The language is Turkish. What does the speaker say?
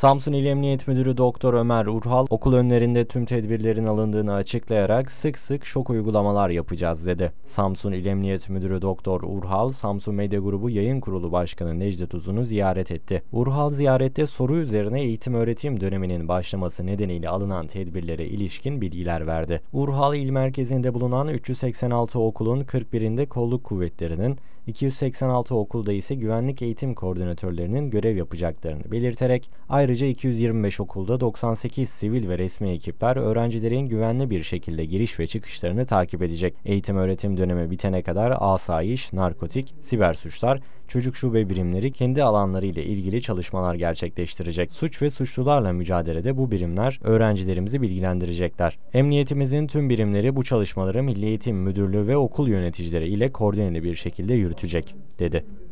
Samsun İl Emniyet Müdürü Doktor Ömer Urhal, okul önlerinde tüm tedbirlerin alındığını açıklayarak sık sık şok uygulamalar yapacağız dedi. Samsun İl Emniyet Müdürü Doktor Urhal, Samsun Medya Grubu Yayın Kurulu Başkanı Necdet Uzun'u ziyaret etti. Urhal ziyarette soru üzerine eğitim-öğretim döneminin başlaması nedeniyle alınan tedbirlere ilişkin bilgiler verdi. Urhal, il merkezinde bulunan 386 okulun 41'inde kolluk kuvvetlerinin, 286 okulda ise güvenlik eğitim koordinatörlerinin görev yapacaklarını belirterek, ayrıca 225 okulda 98 sivil ve resmi ekipler öğrencilerin güvenli bir şekilde giriş ve çıkışlarını takip edecek. Eğitim-öğretim dönemi bitene kadar asayiş, narkotik, siber suçlar, çocuk şube birimleri kendi alanları ile ilgili çalışmalar gerçekleştirecek. Suç ve suçlularla mücadelede bu birimler öğrencilerimizi bilgilendirecekler. Emniyetimizin tüm birimleri bu çalışmaları Milli Eğitim Müdürlüğü ve okul yöneticileri ile koordineli bir şekilde yürütecek, dedi.